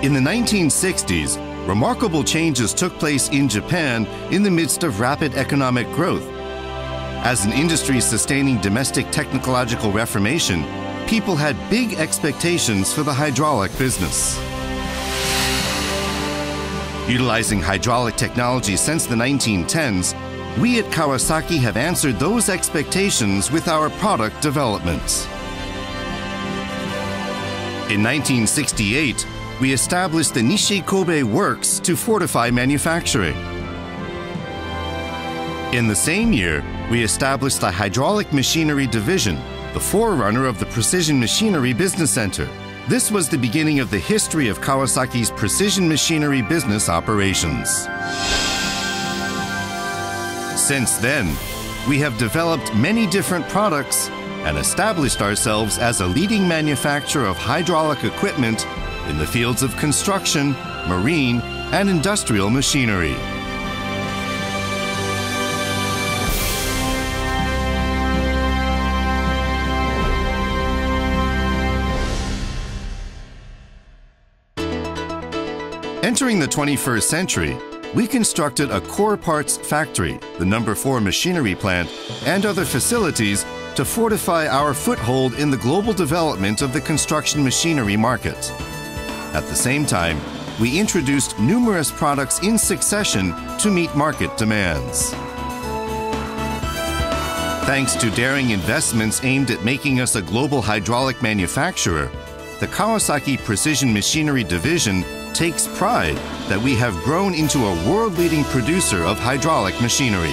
In the 1960s, remarkable changes took place in Japan in the midst of rapid economic growth. As an industry sustaining domestic technological reformation, people had big expectations for the hydraulic business. Utilizing hydraulic technology since the 1910s, we at Kawasaki have answered those expectations with our product developments. In 1968, we established the Nishikobe Works to fortify manufacturing. In the same year, we established the Hydraulic Machinery Division, the forerunner of the Precision Machinery Business Center. This was the beginning of the history of Kawasaki's precision machinery business operations. Since then, we have developed many different products and established ourselves as a leading manufacturer of hydraulic equipment in the fields of construction, marine, and industrial machinery. Entering the 21st century, we constructed a core parts factory, the No. 4 machinery plant, and other facilities to fortify our foothold in the global development of the construction machinery market. At the same time, we introduced numerous products in succession to meet market demands. Thanks to daring investments aimed at making us a global hydraulic manufacturer, the Kawasaki Precision Machinery Division takes pride that we have grown into a world-leading producer of hydraulic machinery.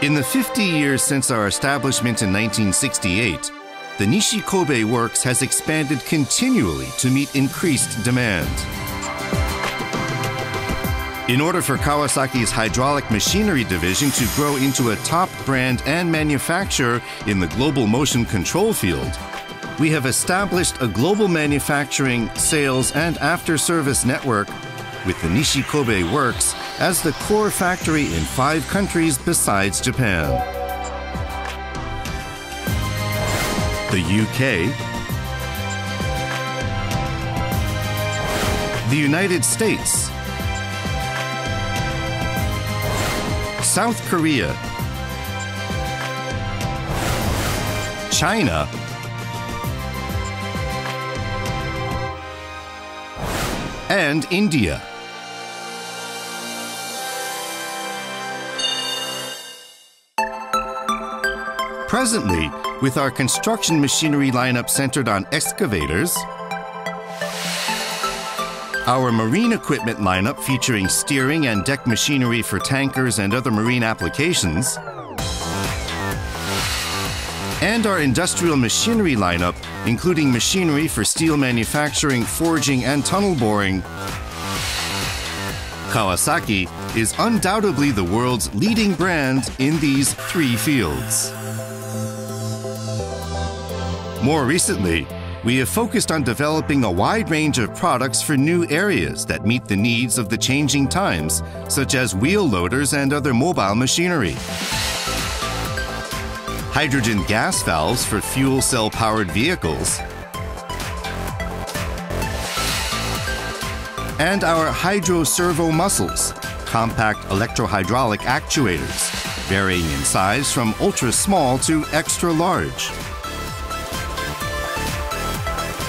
In the 50 years since our establishment in 1968, the Nishikobe Works has expanded continually to meet increased demand. In order for Kawasaki's Hydraulic Machinery Division to grow into a top brand and manufacturer in the global motion control field, we have established a global manufacturing, sales, and after-service network with the Nishikobe Works as the core factory in 5 countries besides Japan: the UK, the United States, South Korea, China, and India. Presently, with our construction machinery lineup centered on excavators, our marine equipment lineup featuring steering and deck machinery for tankers and other marine applications, and our industrial machinery lineup, including machinery for steel manufacturing, forging, and tunnel boring, Kawasaki is undoubtedly the world's leading brand in these 3 fields. More recently, we have focused on developing a wide range of products for new areas that meet the needs of the changing times, such as wheel loaders and other mobile machinery, hydrogen gas valves for fuel cell-powered vehicles, and our hydro-servo muscles, compact electro-hydraulic actuators, varying in size from ultra-small to extra-large.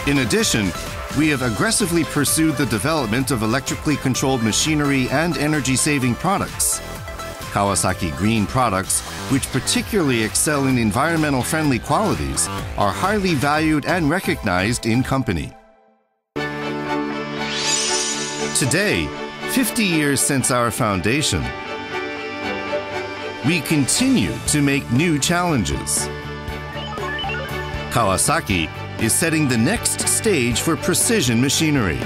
In addition, we have aggressively pursued the development of electrically controlled machinery and energy-saving products. Kawasaki Green products, which particularly excel in environmental-friendly qualities, are highly valued and recognized in company. Today, 50 years since our foundation, we continue to make new challenges. Kawasaki is setting the next stage for precision machinery.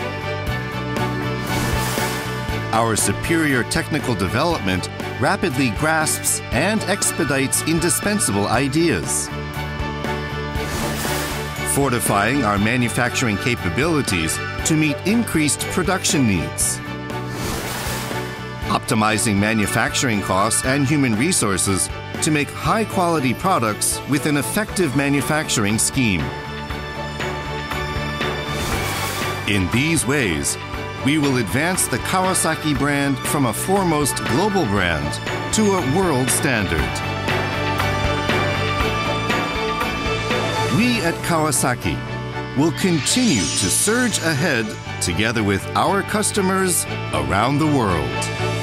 Our superior technical development rapidly grasps and expedites indispensable ideas. Fortifying our manufacturing capabilities to meet increased production needs. optimizing manufacturing costs and human resources to make high-quality products with an effective manufacturing scheme. In these ways, we will advance the Kawasaki brand from a foremost global brand to a world standard. We at Kawasaki will continue to surge ahead together with our customers around the world.